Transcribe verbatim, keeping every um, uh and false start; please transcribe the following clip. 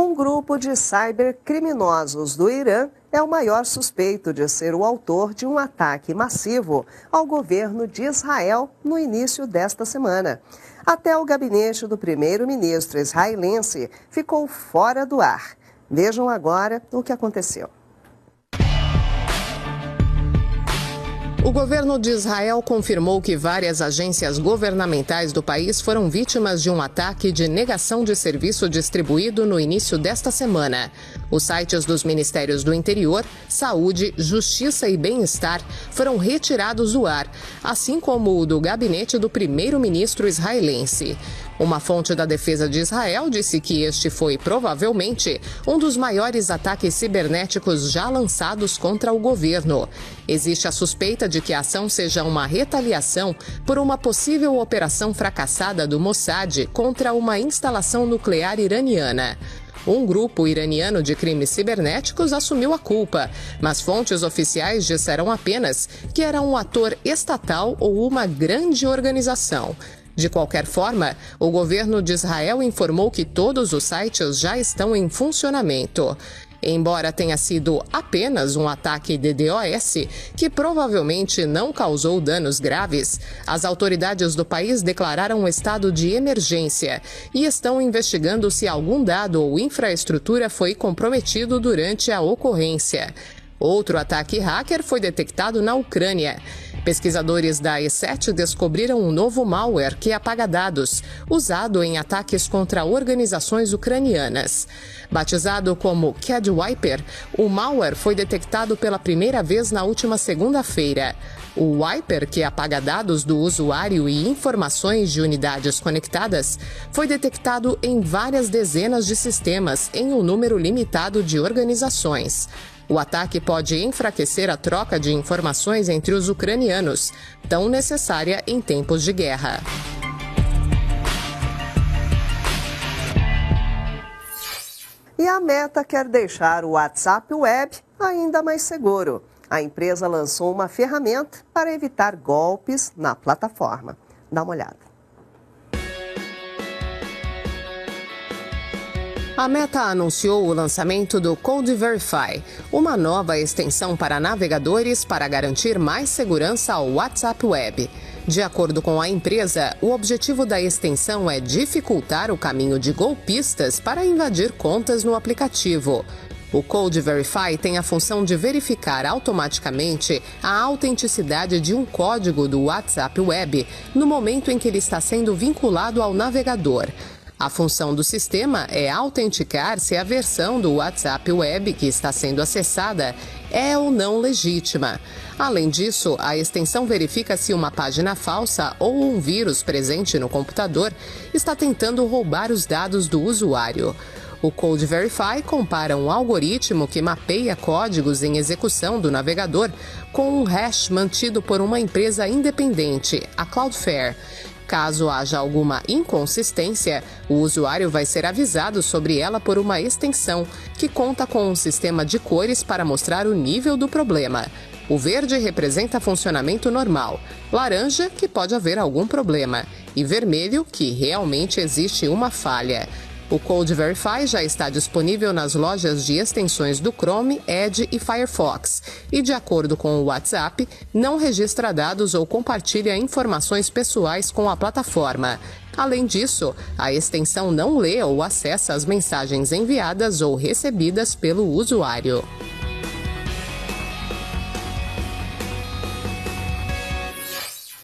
Um grupo de cybercriminosos do Irã é o maior suspeito de ser o autor de um ataque massivo ao governo de Israel no início desta semana. Até o gabinete do primeiro-ministro israelense ficou fora do ar. Vejam agora o que aconteceu. O governo de Israel confirmou que várias agências governamentais do país foram vítimas de um ataque de negação de serviço distribuído no início desta semana. Os sites dos Ministérios do Interior, Saúde, Justiça e Bem-Estar foram retirados do ar, assim como o do gabinete do primeiro-ministro israelense. Uma fonte da Defesa de Israel disse que este foi, provavelmente, um dos maiores ataques cibernéticos já lançados contra o governo. Existe a suspeita de que a ação seja uma retaliação por uma possível operação fracassada do Mossad contra uma instalação nuclear iraniana. Um grupo iraniano de crimes cibernéticos assumiu a culpa, mas fontes oficiais disseram apenas que era um ator estatal ou uma grande organização. De qualquer forma, o governo de Israel informou que todos os sites já estão em funcionamento. Embora tenha sido apenas um ataque DDoS, que provavelmente não causou danos graves, as autoridades do país declararam um estado de emergência e estão investigando se algum dado ou infraestrutura foi comprometido durante a ocorrência. Outro ataque hacker foi detectado na Ucrânia. Pesquisadores da E S E T descobriram um novo malware que apaga dados, usado em ataques contra organizações ucranianas. Batizado como CaddyWiper, o malware foi detectado pela primeira vez na última segunda-feira. O wiper, que apaga dados do usuário e informações de unidades conectadas, foi detectado em várias dezenas de sistemas em um número limitado de organizações. O ataque pode enfraquecer a troca de informações entre os ucranianos, tão necessária em tempos de guerra. E a Meta quer deixar o WhatsApp Web ainda mais seguro. A empresa lançou uma ferramenta para evitar golpes na plataforma. Dá uma olhada. A Meta anunciou o lançamento do Code Verify, uma nova extensão para navegadores para garantir mais segurança ao WhatsApp Web. De acordo com a empresa, o objetivo da extensão é dificultar o caminho de golpistas para invadir contas no aplicativo. O Code Verify tem a função de verificar automaticamente a autenticidade de um código do WhatsApp Web no momento em que ele está sendo vinculado ao navegador. A função do sistema é autenticar se a versão do WhatsApp Web que está sendo acessada é ou não legítima. Além disso, a extensão verifica se uma página falsa ou um vírus presente no computador está tentando roubar os dados do usuário. O Code Verify compara um algoritmo que mapeia códigos em execução do navegador com um hash mantido por uma empresa independente, a Cloudflare. Caso haja alguma inconsistência, o usuário vai ser avisado sobre ela por uma extensão, que conta com um sistema de cores para mostrar o nível do problema. O verde representa funcionamento normal, laranja, que pode haver algum problema, e vermelho, que realmente existe uma falha. O Code Verify já está disponível nas lojas de extensões do Chrome, Edge e Firefox e, de acordo com o WhatsApp, não registra dados ou compartilha informações pessoais com a plataforma. Além disso, a extensão não lê ou acessa as mensagens enviadas ou recebidas pelo usuário.